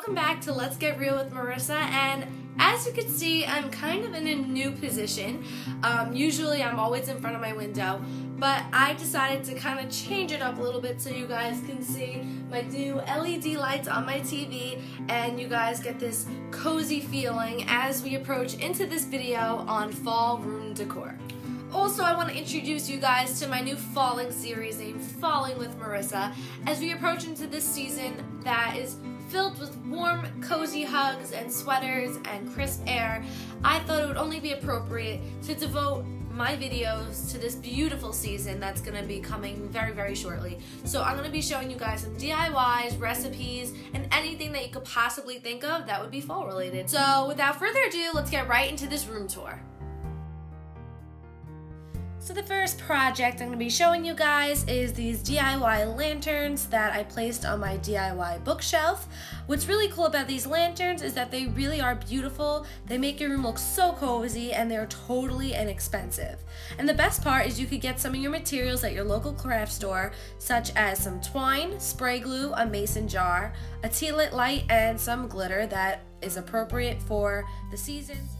Welcome back to Let's Get Real with Marisa, and as you can see, I'm kind of in a new position. Usually I'm always in front of my window, but I decided to kind of change it up a little bit so you guys can see my new LED lights on my TV, and you guys get this cozy feeling as we approach into this video on fall room decor. Also, I want to introduce you guys to my new falling series named Falling with Marisa. As we approach into this season that is filled with warm, cozy hugs and sweaters and crisp air, I thought it would only be appropriate to devote my videos to this beautiful season that's going to be coming very, very shortly. So I'm going to be showing you guys some DIYs, recipes, and anything that you could possibly think of that would be fall related. So without further ado, let's get right into this room tour. So the first project I'm going to be showing you guys is these DIY lanterns that I placed on my DIY bookshelf. What's really cool about these lanterns is that they really are beautiful. They make your room look so cozy, and they're totally inexpensive. And the best part is you could get some of your materials at your local craft store, such as some twine, spray glue, a mason jar, a tea lit light, and some glitter that is appropriate for the seasons.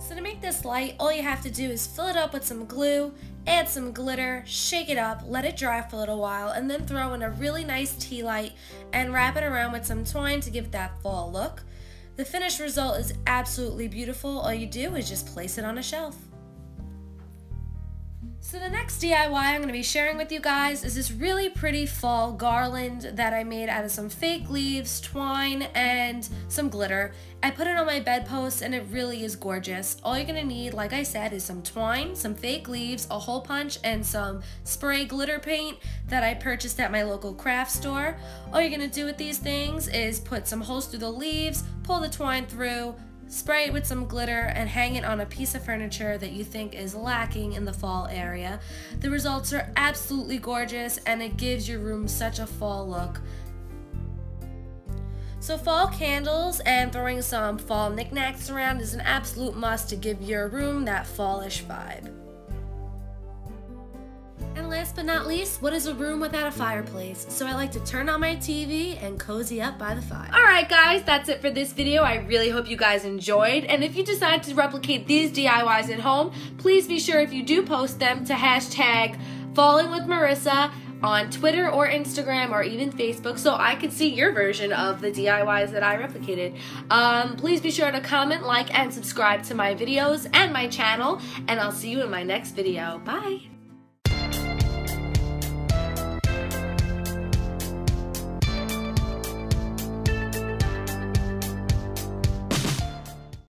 So to make this light, all you have to do is fill it up with some glue, add some glitter, shake it up, let it dry for a little while, and then throw in a really nice tea light and wrap it around with some twine to give that fall look. The finished result is absolutely beautiful. All you do is just place it on a shelf. So the next DIY I'm going to be sharing with you guys is this really pretty fall garland that I made out of some fake leaves, twine, and some glitter. I put it on my bedpost and it really is gorgeous. All you're going to need, like I said, is some twine, some fake leaves, a hole punch, and some spray glitter paint that I purchased at my local craft store. All you're going to do with these things is put some holes through the leaves, pull the twine through, spray it with some glitter, and hang it on a piece of furniture that you think is lacking in the fall area. The results are absolutely gorgeous, and it gives your room such a fall look. So fall candles and throwing some fall knickknacks around is an absolute must to give your room that fallish vibe. And last but not least, what is a room without a fireplace? So I like to turn on my TV and cozy up by the fire. Alright guys, that's it for this video. I really hope you guys enjoyed. And if you decide to replicate these DIYs at home, please be sure if you do post them to hashtag FallingWithMarisa on Twitter or Instagram or even Facebook so I can see your version of the DIYs that I replicated. Please be sure to comment, like, and subscribe to my videos and my channel. And I'll see you in my next video. Bye!